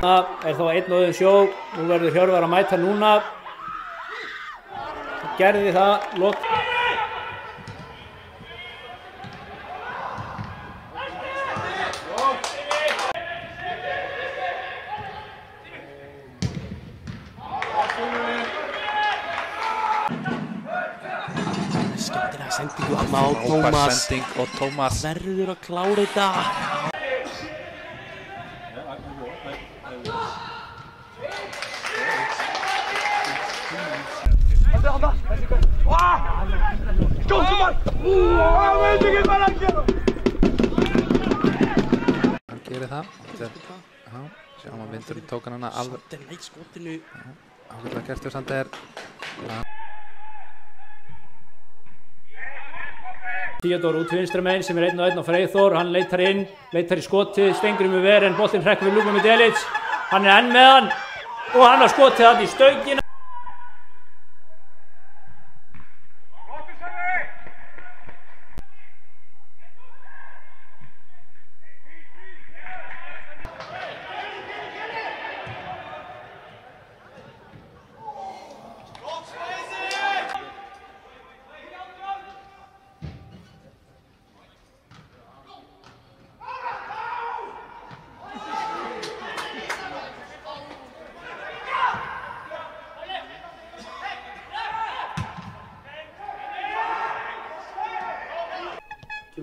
Er þá einn og auðum sjó. Nú verður Hjörvar að mæta núna. Gerði það. Lótt. Skemmtilega sendingu á Tómas. Og Tómas verður að klára þetta. Hann gerir það. Sjá hann vindur í tókan hana alveg. Sander nætt skotinu. Ákveðlega gert hjá Sander. 10 út vinstra megin sem er 1-1 á Freyþór. Hann leitar inn, leitar í skoti. Steingrímur ver en boltinn hrekkur við Lúka Middelic. Hann er enn með hann og hann har skotið hann í stöngina.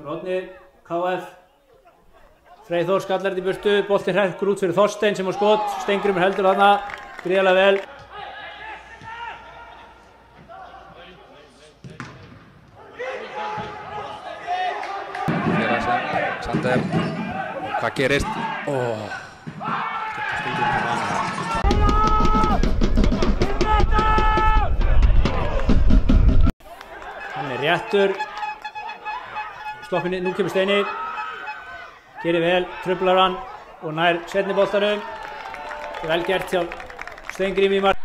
Róðni, KF, Freyþór skallar þetta í burtu, boltinn hrekkur út fyrir Þorstein sem á skot, Steingrímur heldur þarna, gríðarlega vel. Sander, hvað gerist? Hann er réttur. Slokkinni, nú kemur Steini, gerir vel, trublar hann og nær setni boltanum. Vel gert hjá Steingrími í mark.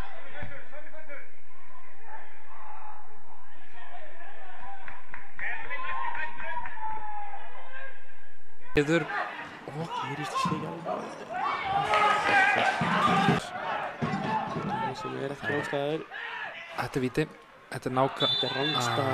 Getur, og gerist sig alveg. Þetta er víti, þetta er nákvæm. Þetta er ránsta.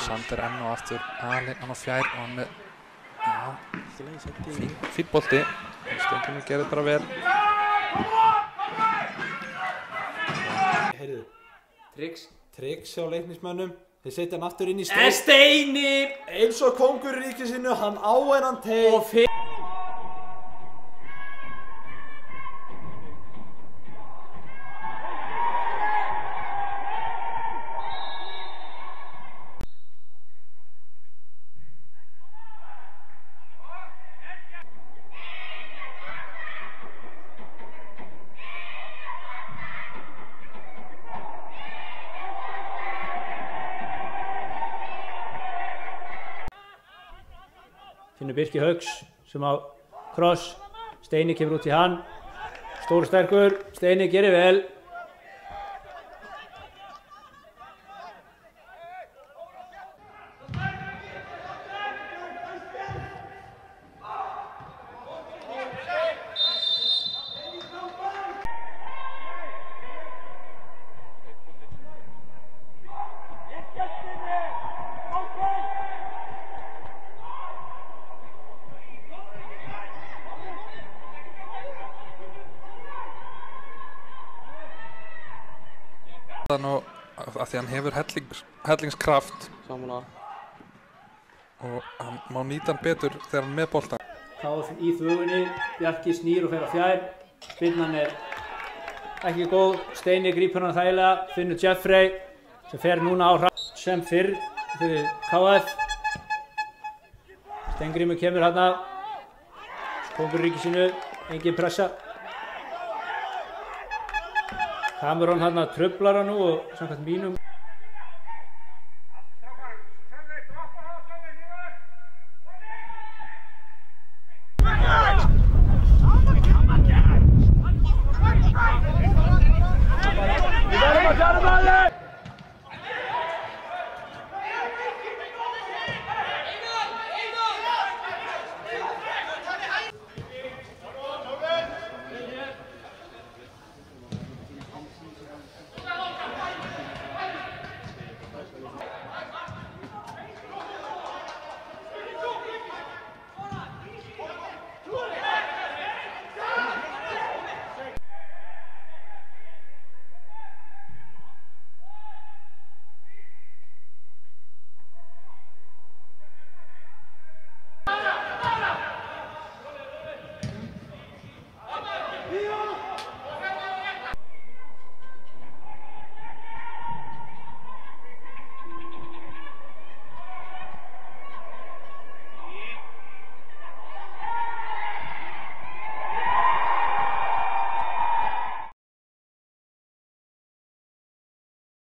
Sander enn og aftur, hann á fjær og hann með, fýtt bolti, Steingrímur gerði bara vel. Heyrðu, triks á leiknismönnum, þeir setja hann aftur inn í Steini, eins og kongur ríki sinu, hann á hennan teik. Finnur Birki Hauks sem á kross, Steini kemur út í hann, stór sterkur, Steini gerir vel. Og af því hann hefur hellingskraft og hann má nýta hann betur þegar hann með boltan. Káð í þvögunni, Bjarki snýr og fer að fjær, spinnan er ekki góð, Steini grípur hann þægilega, finnur Jeffrey sem fer núna á hratt sem fyrr fyrir KF. Steingrímur kemur hann að kongur ríkisinu, engin pressa. Kamerón hann að tröflar hann nú og samkvæmt mínum.